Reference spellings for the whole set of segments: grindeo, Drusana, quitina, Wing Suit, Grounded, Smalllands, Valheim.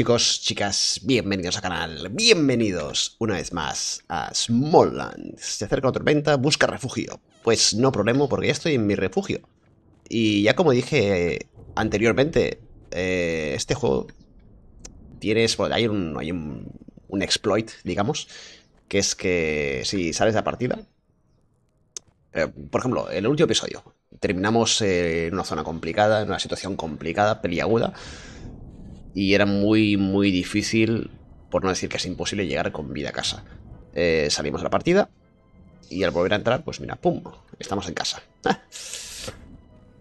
Chicos, chicas, bienvenidos al canal, bienvenidos una vez más a Smalllands. Se acerca una tormenta, busca refugio. Pues no problema porque ya estoy en mi refugio. Y ya como dije anteriormente, este juego tienes, bueno, hay un exploit, digamos, que es que si sales de la partida, por ejemplo, en el último episodio terminamos en una zona complicada, en una situación complicada, peliaguda, y era muy difícil, por no decir que es imposible, llegar con vida a casa. Salimos de la partida y al volver a entrar, pues mira, ¡pum!, estamos en casa.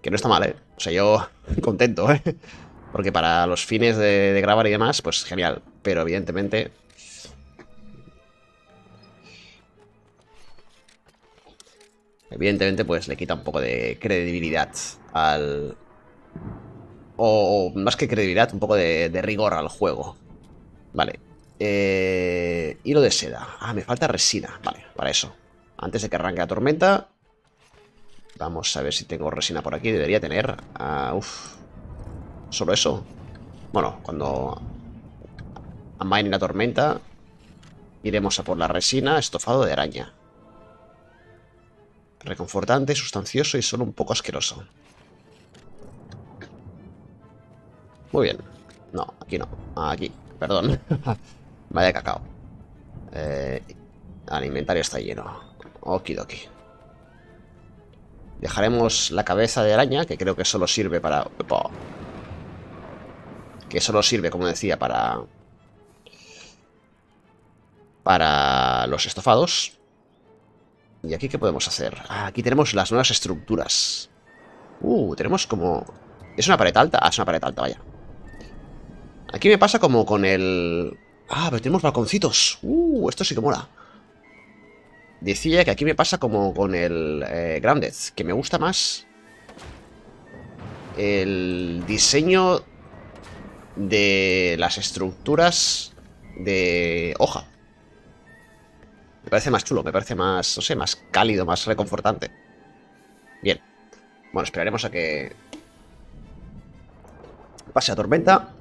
Que no está mal, ¿eh? O sea, yo contento, ¿eh? Porque para los fines de grabar y demás, pues genial. Pero evidentemente... evidentemente, pues le quita un poco de credibilidad al... o más que credibilidad, un poco de rigor al juego. Vale. Hilo de seda. Ah, me falta resina. Vale, para eso. Antes de que arranque la tormenta... vamos a ver si tengo resina por aquí. Debería tener... solo eso. Bueno, cuando amaine la tormenta, iremos a por la resina, estofado de araña. Reconfortante, sustancioso y solo un poco asqueroso. Muy bien. No, aquí no. Aquí, perdón. Vaya cacao. El inventario está lleno. Okidoki. Dejaremos la cabeza de araña, que creo que solo sirve para... ¡epa! Que solo sirve, como decía, para... para los estofados. ¿Y aquí qué podemos hacer? Ah, aquí tenemos las nuevas estructuras. Tenemos como... ¿es una pared alta? Ah, es una pared alta, vaya. Aquí me pasa como con el... ah, pero tenemos balconcitos. Esto sí que mola. Decía que aquí me pasa como con el Grounded, que me gusta más el diseño de las estructuras de hoja. Me parece más chulo, me parece más, no sé, más cálido, más reconfortante. Bien. Bueno, esperaremos a que pase la tormenta.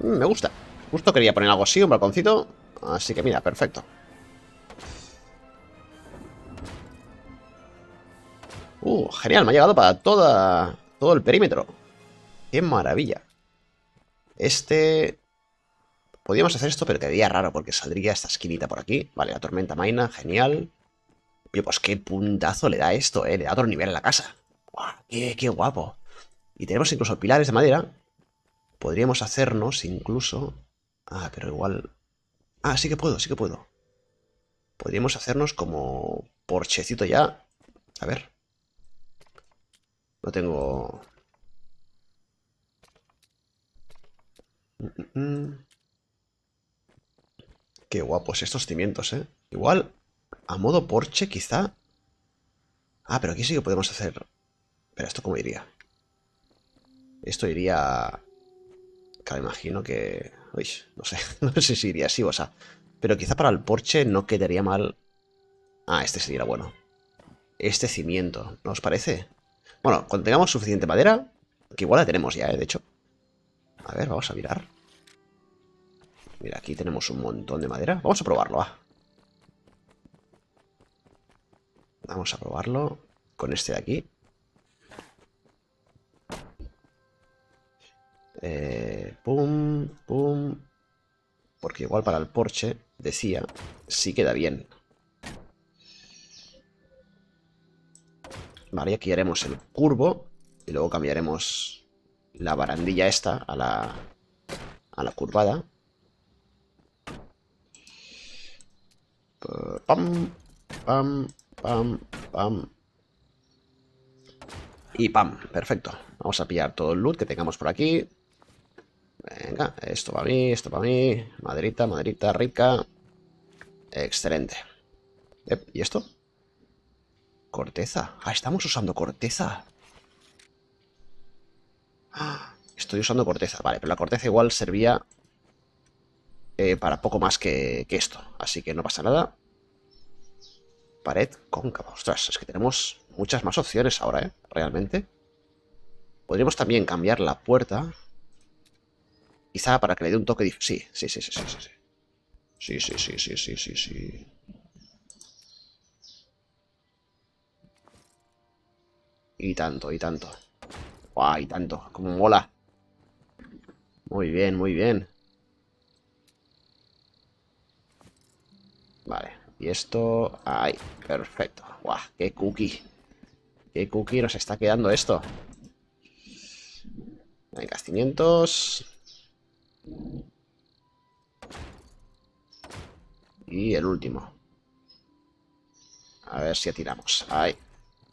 Me gusta. Justo quería poner algo así, un balconcito. Así que mira, perfecto. Genial, me ha llegado para todo el perímetro. ¡Qué maravilla! Este... podríamos hacer esto, pero quedaría raro porque saldría esta esquinita por aquí. Vale, la tormenta maina, genial. Pero pues qué puntazo le da esto, ¿eh? Le da otro nivel a la casa. ¡Qué guapo! Y tenemos incluso pilares de madera. Podríamos hacernos incluso... ah, pero igual... ah, sí que puedo, sí que puedo. Podríamos hacernos como... porchecito ya. A ver. No tengo... Qué guapos estos cimientos, ¿eh? Igual, a modo porche, quizá... ah, pero aquí sí que podemos hacer... pero ¿esto cómo iría? Esto iría... claro, imagino que... uy, no sé, no sé si iría así, o sea... pero quizá para el porche no quedaría mal... ah, este sería bueno. Este cimiento, ¿no os parece? Bueno, cuando tengamos suficiente madera... que igual la tenemos ya, de hecho. A ver, vamos a mirar. Mira, aquí tenemos un montón de madera. Vamos a probarlo, ah. Vamos a probarlo con este de aquí. Pum, pum. Porque igual para el porche, decía, sí queda bien. Vale, aquí haremos el curvo. Y luego cambiaremos la barandilla esta a la curvada. Pam, pam, pam, pam. Y pam, perfecto. Vamos a pillar todo el loot que tengamos por aquí. Venga, esto para mí, esto para mí. Maderita, maderita, rica. Excelente. ¿Y esto? Corteza. Ah, estamos usando corteza. Estoy usando corteza, vale, pero la corteza igual servía para poco más que esto, así que no pasa nada. Pared cóncava, ostras, es que tenemos muchas más opciones ahora, realmente. Podríamos también cambiar la puerta, quizá para que le dé un toque diferente. Sí. Y tanto, y tanto. ¡Guau! Y tanto, como mola. Muy bien, muy bien. Vale, y esto... ¡Ay! Perfecto. ¡Guau! ¡Qué cookie! ¡Qué cookie nos está quedando esto! Venga, 500. Y el último. A ver si atiramos. ¡Ay!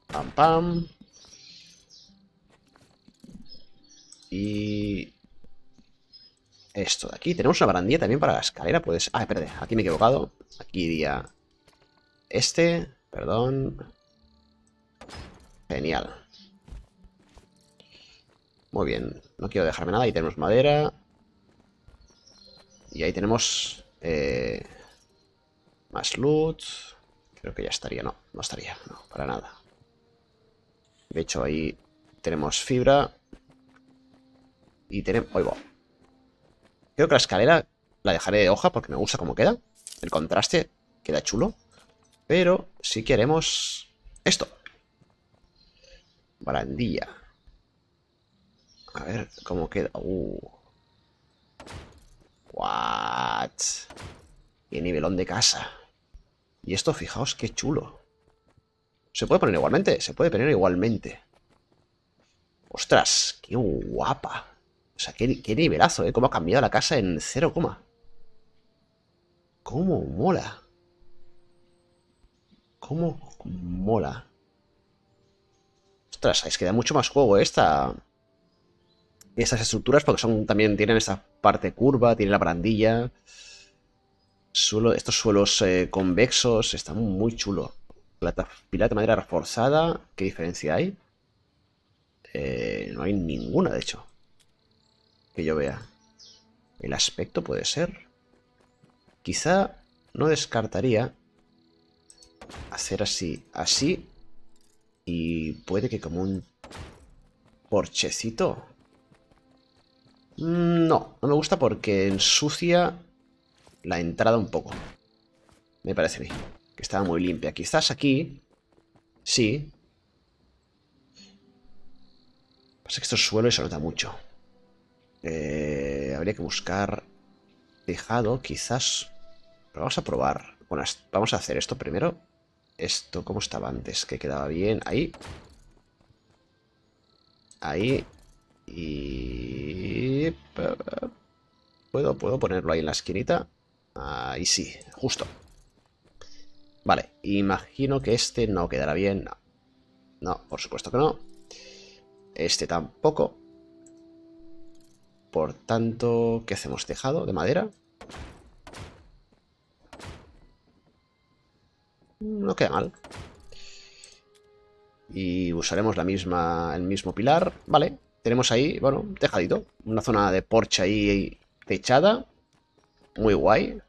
Pam, pam. Y... esto de aquí. Tenemos una barandilla también para la escalera. Puedes... Ah, espérate. Aquí me he equivocado. Aquí iría... este. Perdón. Genial. Muy bien. No quiero dejarme nada. Ahí tenemos madera. Y ahí tenemos... más loot. Creo que ya estaría. No, no estaría. No, para nada. De hecho, ahí tenemos fibra. Y tenemos... ¡Oye, wow! Creo que la escalera la dejaré de hoja porque me gusta cómo queda. El contraste queda chulo. Pero sí que haremos esto. Barandilla. A ver cómo queda. What? ¡Qué nivelón de casa! Y esto, fijaos qué chulo. ¿Se puede poner igualmente? Se puede poner igualmente. ¡Ostras! ¡Qué guapa! O sea, qué nivelazo, ¿eh? Cómo ha cambiado la casa en 0, cómo mola. Cómo mola. Ostras, es que da mucho más juego estas estructuras porque son también tienen esta parte curva, tienen la barandilla. Estos suelos convexos están muy chulos. Pilar de madera reforzada, ¿qué diferencia hay? No hay ninguna, de hecho. Que yo vea. El aspecto puede ser. Quizá no descartaría hacer así. Así. Y puede que como un porchecito. No, no me gusta porque ensucia la entrada un poco. Me parece a mí. Que estaba muy limpia. Quizás aquí. Sí. Pasa que estos suelos se nota mucho. Habría que buscar tejado, quizás. Pero vamos a probar. Bueno, vamos a hacer esto primero. Esto, ¿cómo estaba antes? Que quedaba bien. Ahí. Ahí. Y... ¿Puedo ponerlo ahí en la esquinita? Ahí sí, justo. Vale, imagino que este no quedará bien. No, no, por supuesto que no. Este tampoco. Por tanto, ¿qué hacemos? ¿Tejado de madera? No queda mal. Y usaremos el mismo pilar. Vale, tenemos ahí, bueno, un tejadito. Una zona de porche ahí techada. Muy guay.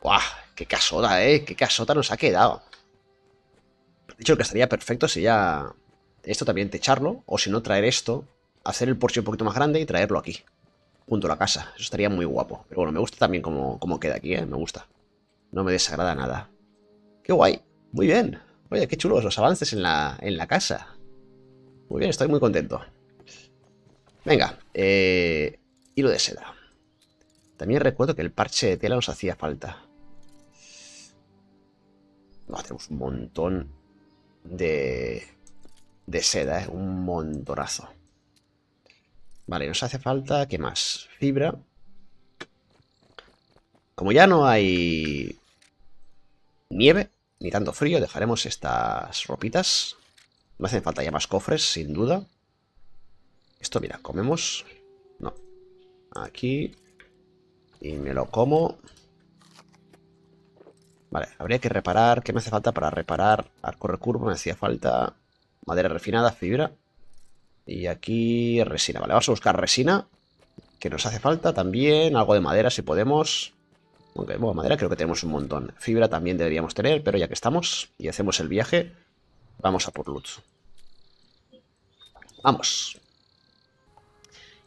¡Buah! ¡Qué casota, eh! ¡Qué casota nos ha quedado! De hecho, lo que estaría perfecto sería esto también techarlo. O si no, traer esto. Hacer el porche un poquito más grande y traerlo aquí. Junto a la casa. Eso estaría muy guapo. Pero bueno, me gusta también cómo queda aquí, ¿eh? Me gusta. No me desagrada nada. ¡Qué guay! Muy bien. Oye, qué chulos los avances en la casa. Muy bien, estoy muy contento. Venga. Hilo de seda. También recuerdo que el parche de tela nos hacía falta. No, tenemos un montón de seda, ¿eh? Un montonazo. Vale, nos hace falta, ¿qué más? Fibra. Como ya no hay nieve, ni tanto frío, dejaremos estas ropitas. No hacen falta ya más cofres, sin duda. Esto, mira, comemos. No. Aquí. Y me lo como. Vale, habría que reparar. ¿Qué me hace falta para reparar? Arco recurvo, me hacía falta madera refinada, fibra. Y aquí resina, vale, vamos a buscar resina, que nos hace falta también, algo de madera si podemos. Aunque, bueno, madera creo que tenemos un montón. Fibra también deberíamos tener, pero ya que estamos y hacemos el viaje, vamos a por loot. Vamos.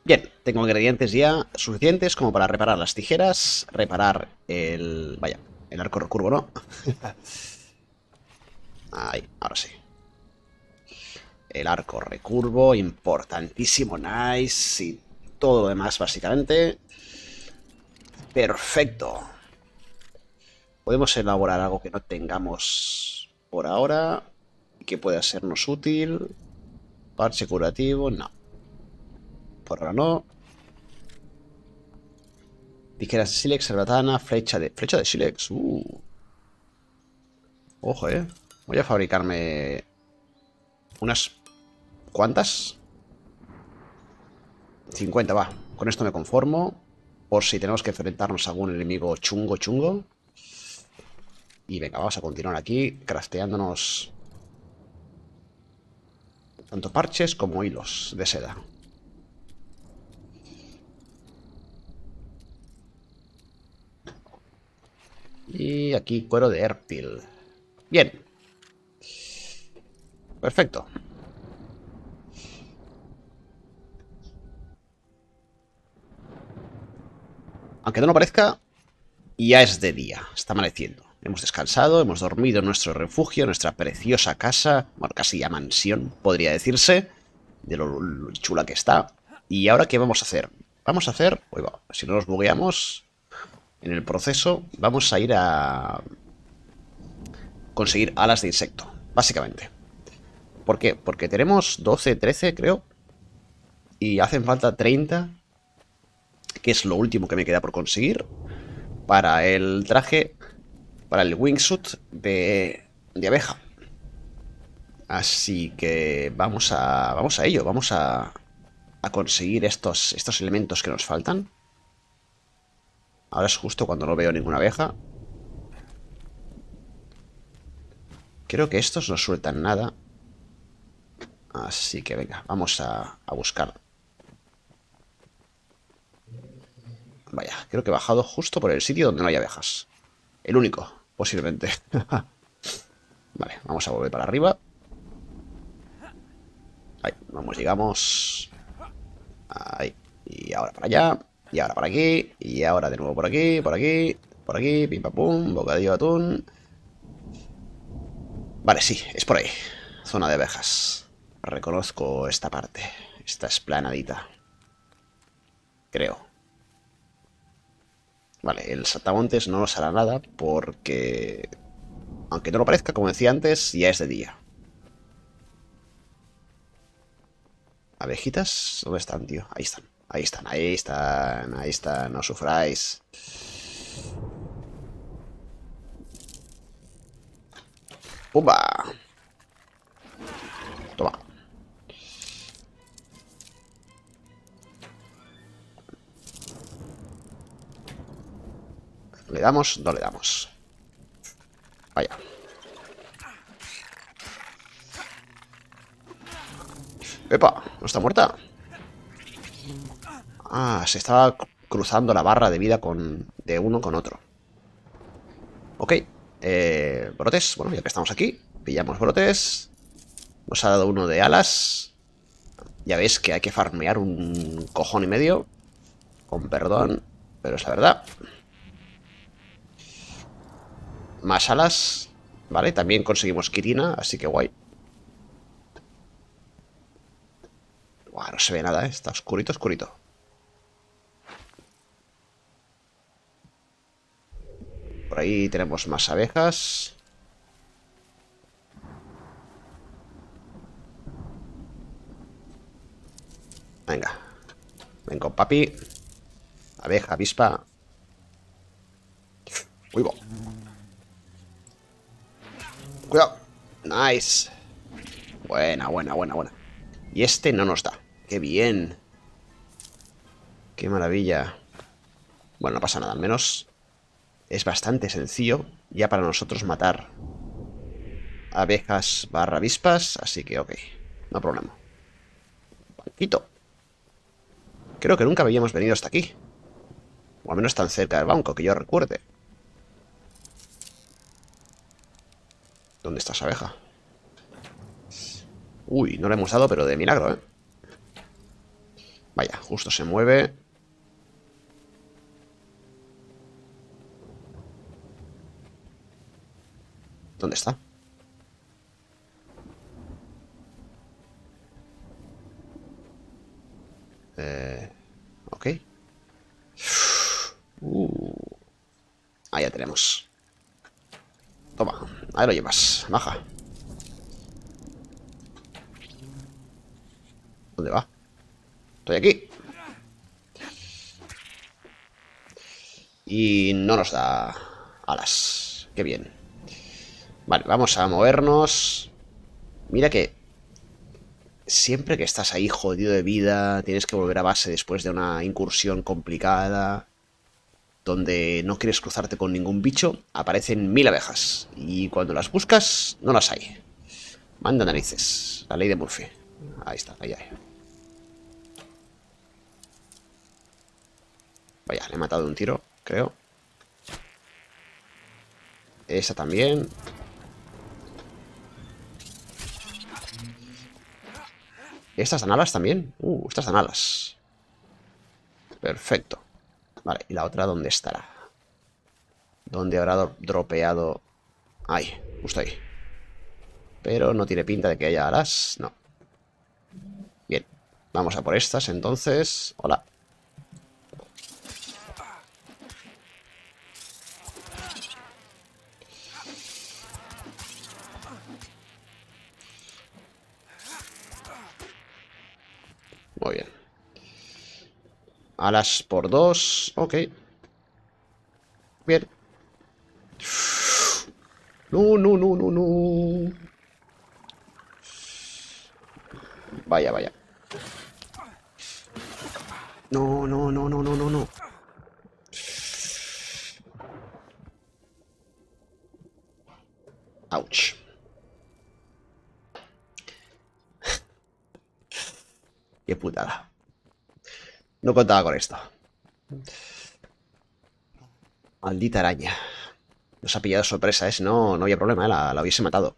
Bien, tengo ingredientes ya suficientes como para reparar las tijeras, reparar el... Vaya, el arco recurvo, ¿no? Ahí, ahora sí. El arco recurvo, importantísimo, nice, y todo lo demás básicamente. Perfecto. Podemos elaborar algo que no tengamos por ahora, que pueda sernos útil. Parche curativo, no. Por ahora no. Tijeras de sílex, cerbatana, flecha de sílex. Ojo, eh. Voy a fabricarme unas cuantas. 50, va. Con esto me conformo. Por si tenemos que enfrentarnos a algún enemigo chungo, chungo. Y venga, vamos a continuar aquí crafteándonos tanto parches como hilos de seda. Y aquí cuero de Erpil. Bien. Perfecto. Aunque no lo parezca, ya es de día. Está amaneciendo. Hemos descansado, hemos dormido en nuestro refugio, nuestra preciosa casa, bueno, casi ya mansión, podría decirse, de lo chula que está. ¿Y ahora qué vamos a hacer? Vamos a hacer, bueno, si no nos bugueamos en el proceso, vamos a ir a conseguir alas de insecto, básicamente. ¿Por qué? Porque tenemos 12, 13, creo, y hacen falta 30, que es lo último que me queda por conseguir, para el traje... Para el Wing Suit de abeja. Así que vamos a ello. Vamos a conseguir estos elementos que nos faltan. Ahora es justo cuando no veo ninguna abeja. Creo que estos no sueltan nada. Así que venga, vamos a buscar. Vaya, creo que he bajado justo por el sitio donde no hay abejas. El único, posiblemente. Vale, vamos a volver para arriba. Ahí, vamos, llegamos. Ahí, y ahora para allá. Y ahora para aquí. Y ahora de nuevo por aquí, por aquí, por aquí. Pim, pam, pum, bocadillo de atún. Vale, sí, es por ahí. Zona de abejas. Reconozco esta parte. Esta esplanadita. Creo. Vale, el saltamontes no nos hará nada porque, aunque no lo parezca, como decía antes, ya es de día. ¿Abejitas? ¿Dónde están, tío? Ahí están, ahí están, ahí están, ahí están, no sufráis. ¡Pumba! Toma. ¿Le damos? No le damos. Vaya. ¡Epa! ¿No está muerta? Ah, se estaba cruzando la barra de vida de uno con otro. Ok. Brotes. Bueno, ya que estamos aquí, pillamos brotes. Nos ha dado uno de alas. Ya veis que hay que farmear un cojón y medio. Con perdón, pero es la verdad. Más alas, vale, también conseguimos quirina, así que guay. Buah, no se ve nada, está oscurito, oscurito. Por ahí tenemos más abejas. Venga, ven con papi. Abeja, avispa. Uy, bo. Cuidado, nice. Buena, buena, buena, buena. Y este no nos da, qué bien. Qué maravilla. Bueno, no pasa nada, al menos es bastante sencillo ya para nosotros matar abejas barra avispas, así que ok, no problema. poquito. Creo que nunca habíamos venido hasta aquí. O al menos tan cerca del banco, que yo recuerde. ¿Dónde está esa abeja? Uy, no la hemos dado, pero de milagro, ¿eh? Vaya, justo se mueve. ¿Dónde está? Ok. Ahí ya tenemos. Toma, ahí lo llevas, baja. ¿Dónde va? Estoy aquí. Y no nos da alas. Qué bien. Vale, vamos a movernos. Mira que siempre que estás ahí jodido de vida, tienes que volver a base después de una incursión complicada, donde no quieres cruzarte con ningún bicho, aparecen 1000 abejas. Y cuando las buscas, no las hay. Manda narices. La ley de Murphy. Ahí está, ahí hay. Vaya, le he matado de un tiro, creo. Esa también. ¿Estas dan alas también? Estas dan alas. Perfecto. Vale, ¿y la otra dónde estará? ¿Dónde habrá dropeado? Ahí, justo ahí. Pero no tiene pinta de que haya alas. No. Bien, vamos a por estas entonces. Hola. Muy bien. Alas por 2. Ok. Bien. No, no, no, no, no. Vaya, vaya. No, no, no, no, no, no, no. Ouch. Qué putada. No contaba con esto. Maldita araña. Nos ha pillado sorpresa, ¿eh? Si no, no había problema, ¿eh? La hubiese matado.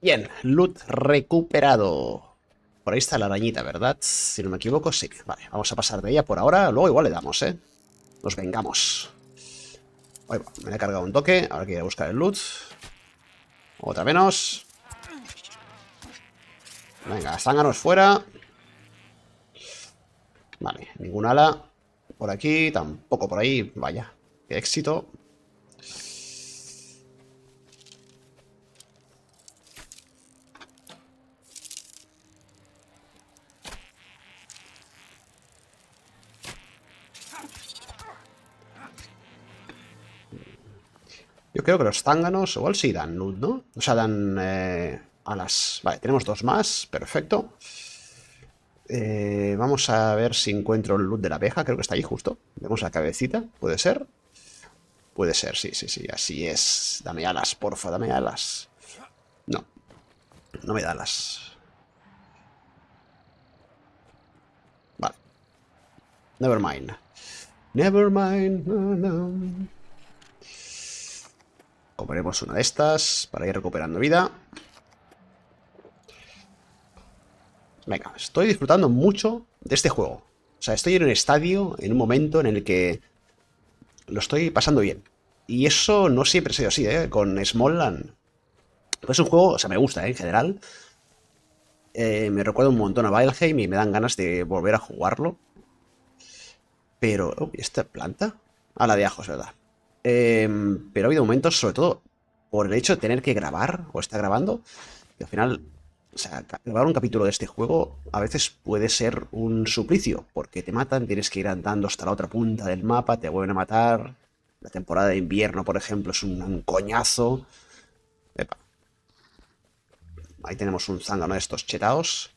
Bien, loot recuperado. Por ahí está la arañita, ¿verdad? Si no me equivoco, sí. Vale, vamos a pasar de ella por ahora. Luego igual le damos, ¿eh? Nos vengamos. Ahí va, me la he cargado un toque. Ahora quiero buscar el loot. Otra menos. Venga, zánganos fuera. Vale, ningún ala. Por aquí, tampoco por ahí. Vaya, qué éxito. Yo creo que los zánganos igual sí dan loot, ¿no? O sea, dan alas. Vale, tenemos 2 más. Perfecto. Vamos a ver si encuentro el loot de la abeja. Creo que está ahí justo. Vemos la cabecita. ¿Puede ser? Puede ser, sí, sí, sí. Así es. Dame alas, porfa. Dame alas. No. No me da alas. Vale. Never mind. Never mind. No, no. Compraremos una de estas para ir recuperando vida. Venga, estoy disfrutando mucho de este juego. O sea, estoy en un estadio, en un momento en el que lo estoy pasando bien. Y eso no siempre ha sido así, ¿eh? Con Smalllands. Pues es un juego, o sea, me gusta, ¿eh? En general. Me recuerda un montón a Valheim y me dan ganas de volver a jugarlo. Pero... Oh, ¿esta planta? Ah, la de ajos, ¿verdad? Pero ha habido momentos, sobre todo por el hecho de tener que grabar o estar grabando, que al final, o sea, grabar un capítulo de este juego a veces puede ser un suplicio, porque te matan, tienes que ir andando hasta la otra punta del mapa, te vuelven a matar. La temporada de invierno, por ejemplo, es un coñazo. Epa. Ahí tenemos un zángano de estos chetaos.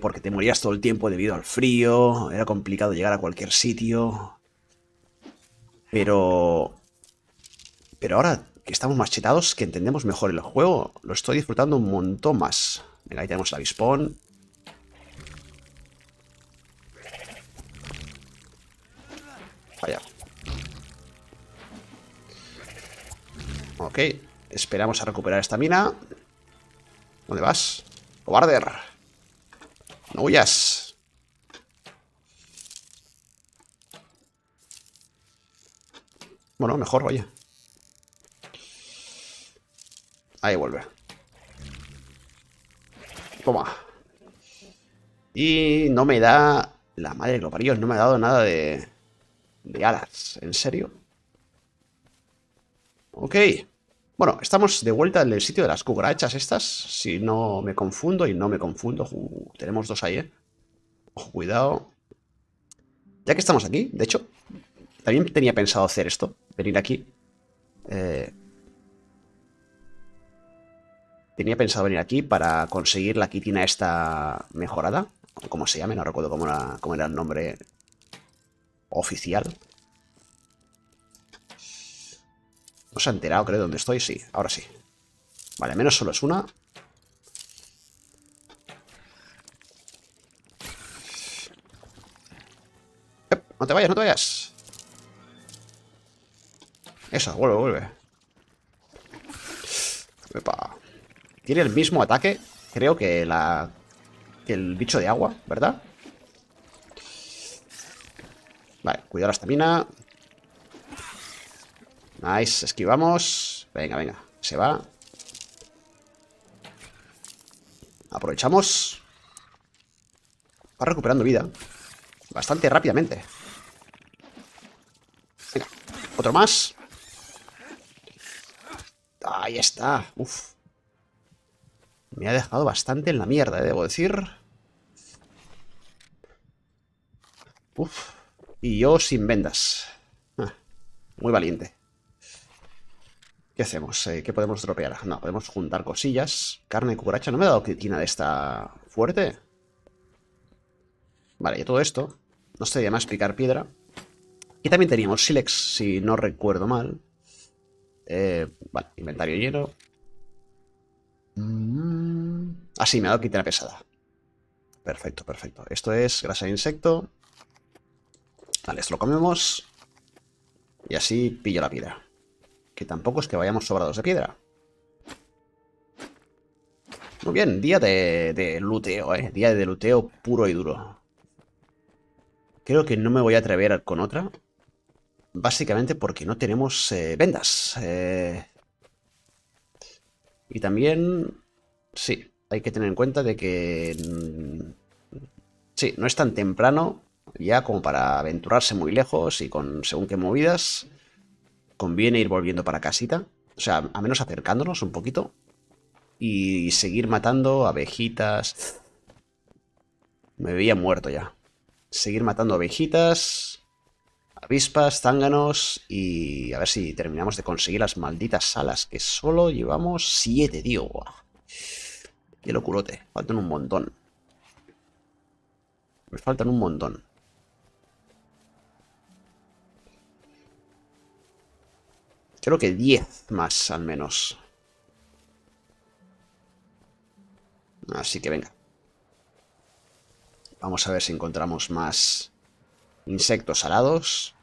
porque te morías todo el tiempo debido al frío, era complicado llegar a cualquier sitio. Pero ahora que estamos más chetados, que entendemos mejor el juego, lo estoy disfrutando un montón más. Venga, ahí tenemos el avispón. Vaya. Ok, esperamos a recuperar esta mina. ¿Dónde vas? ¡Cobarde! ¡No huyas! Bueno, mejor, oye. Ahí vuelve. Toma. Y no me da... La madre que lo parió, no me ha dado nada de... De alas, ¿en serio? Ok. Bueno, estamos de vuelta en el sitio de las cucarachas estas. Si no me confundo, y no me confundo. Tenemos dos ahí, Ojo, cuidado. Ya que estamos aquí, de hecho, también tenía pensado hacer esto. Venir aquí. Tenía pensado venir aquí para conseguir la quitina esta mejorada. O como se llame, no recuerdo cómo era el nombre oficial. No se ha enterado, creo, dónde estoy. Sí, ahora sí. Vale, al menos solo es una. ¡Ep! No te vayas, no te vayas. Eso, vuelve, vuelve. Epa. Tiene el mismo ataque, creo, que el bicho de agua, ¿verdad? Vale, cuidado la estamina. Nice, esquivamos. Venga, venga, se va. Aprovechamos. Va recuperando vida bastante rápidamente. Venga, otro más. Ahí está. Uf. Me ha dejado bastante en la mierda, debo decir. Uf. Y yo sin vendas. Muy valiente. ¿Qué hacemos? ¿Qué podemos dropear? No, podemos juntar cosillas. Carne de cucaracha. ¿No me ha dado quitina de esta fuerte? Vale, y todo esto. No estaría más picar piedra. Y también teníamos sílex, si no recuerdo mal. Vale, inventario lleno. Ah, sí, me ha dado quitina pesada. Perfecto, perfecto. Esto es grasa de insecto. Vale, esto lo comemos. Y así pillo la piedra. Que tampoco es que vayamos sobrados de piedra. Muy bien, día de luteo, Día de luteo puro y duro. Creo que no me voy a atrever con otra. Básicamente porque no tenemos vendas. Y también... Sí, hay que tener en cuenta de que... Sí, no es tan temprano ya como para aventurarse muy lejos y con según qué movidas... Conviene ir volviendo para casita. O sea, a menos acercándonos un poquito. Y seguir matando abejitas. Me veía muerto ya. Seguir matando abejitas, avispas, zánganos. Y a ver si terminamos de conseguir las malditas alas. Que solo llevamos 7, tío. Qué locurote. Faltan un montón. Me faltan un montón. Creo que 10 más, al menos. Así que venga. Vamos a ver si encontramos más insectos alados.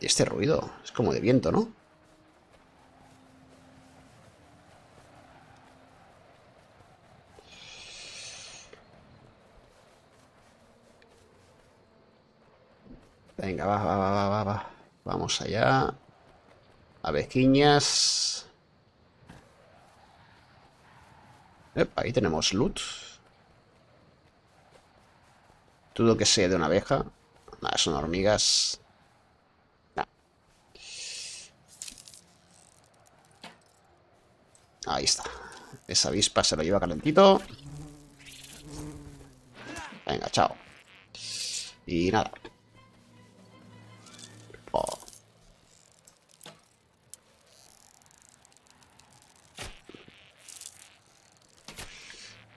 Y este ruido es como de viento, ¿no? Venga, va. Vamos allá. Abejiñas. Epa, ahí tenemos loot. Dudo que sea de una abeja. Nada, son hormigas. Nah. Ahí está. Esa avispa se lo lleva calentito. Venga, chao. Y nada.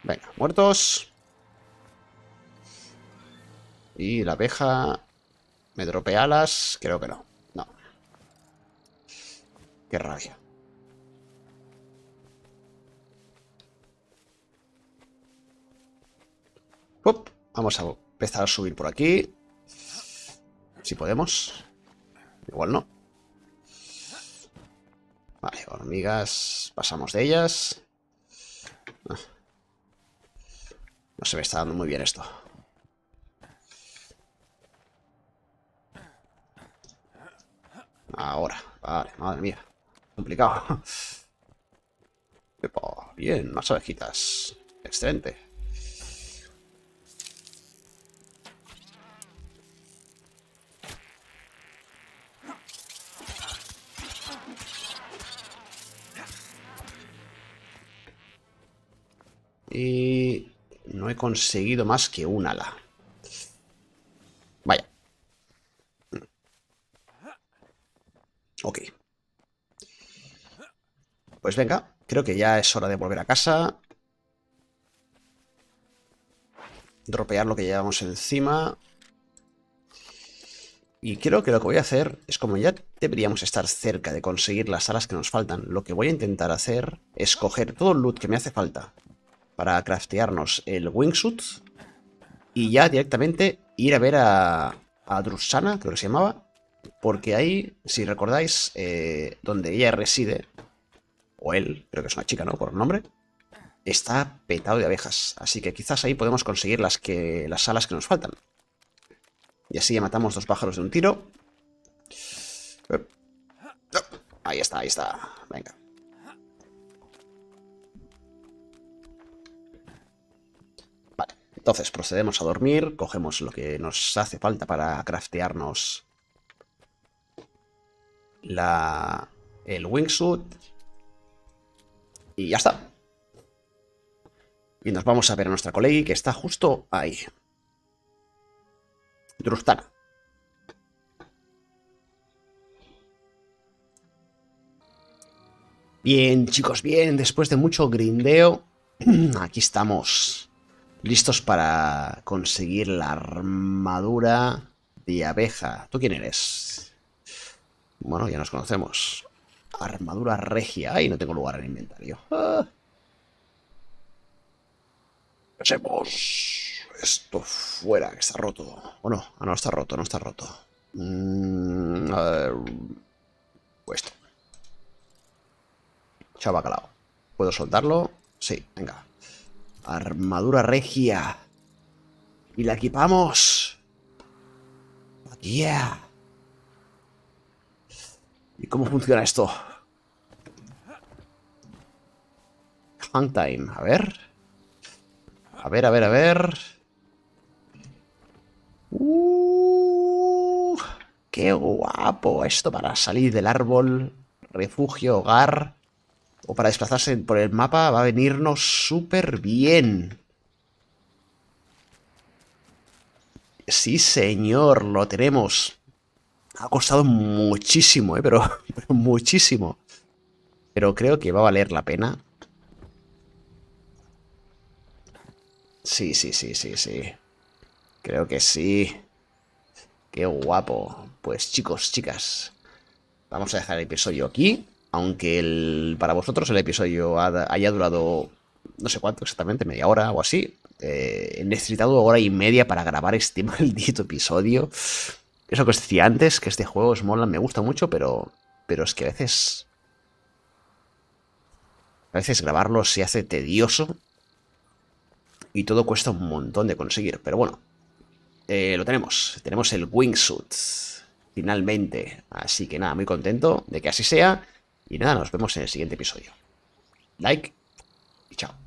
Venga, muertos. Y la abeja... ¿Me dropea alas? Creo que no. No. Qué rabia. Up. Vamos a empezar a subir por aquí. Si podemos. Igual no. Vale, hormigas. Pasamos de ellas. No se me está dando muy bien esto. Ahora, vale, madre mía. Complicado. Epa, bien, más abejitas. Excelente. Y no he conseguido más que un ala. Vaya. Ok. Pues venga, creo que ya es hora de volver a casa. Dropear lo que llevamos encima. Y creo que lo que voy a hacer es, como ya deberíamos estar cerca de conseguir las alas que nos faltan, lo que voy a intentar hacer es coger todo el loot que me hace falta para craftearnos el wingsuit y ya directamente ir a ver a Drusana, creo que se llamaba, porque ahí, si recordáis, donde ella reside, o él, creo que es una chica, ¿no?, por nombre, está petado de abejas, así que quizás ahí podemos conseguir las alas que nos faltan. Y así ya matamos dos pájaros de un tiro. Ahí está, ahí está, venga. Entonces procedemos a dormir, cogemos lo que nos hace falta para craftearnos el wingsuit y ya está. Y nos vamos a ver a nuestra colega que está justo ahí. Drusana. Bien, chicos, bien, después de mucho grindeo, aquí estamos. Listos para conseguir la armadura de abeja. ¿Tú quién eres? Bueno, ya nos conocemos. Armadura regia. Ay, no tengo lugar en el inventario. ¡Ah! Echemos esto fuera, que está roto. Bueno, no está roto, no está roto. A ver. Pues esto. Chao, bacalao. ¿Puedo soltarlo? Sí, venga. Armadura regia. Y la equipamos. Yeah. ¿Y cómo funciona esto? Hang time. A ver. A ver, a ver, a ver. Qué guapo esto para salir del árbol. Refugio, hogar. O para desplazarse por el mapa va a venirnos súper bien. Sí, señor, lo tenemos. Ha costado muchísimo, pero muchísimo. Pero creo que va a valer la pena. Sí, sí, sí, sí, sí. Creo que sí. Qué guapo. Pues chicos, chicas, vamos a dejar el episodio aquí. Aunque para vosotros el episodio haya durado no sé cuánto exactamente, media hora o así. He necesitado hora y media para grabar este maldito episodio. Eso que os decía antes, que este juego es mola, me gusta mucho, pero es que a veces grabarlo se hace tedioso y todo cuesta un montón de conseguir. Pero bueno, lo tenemos. Tenemos el wingsuit, finalmente. Así que nada, muy contento de que así sea. Y nada, nos vemos en el siguiente episodio. Like y chao.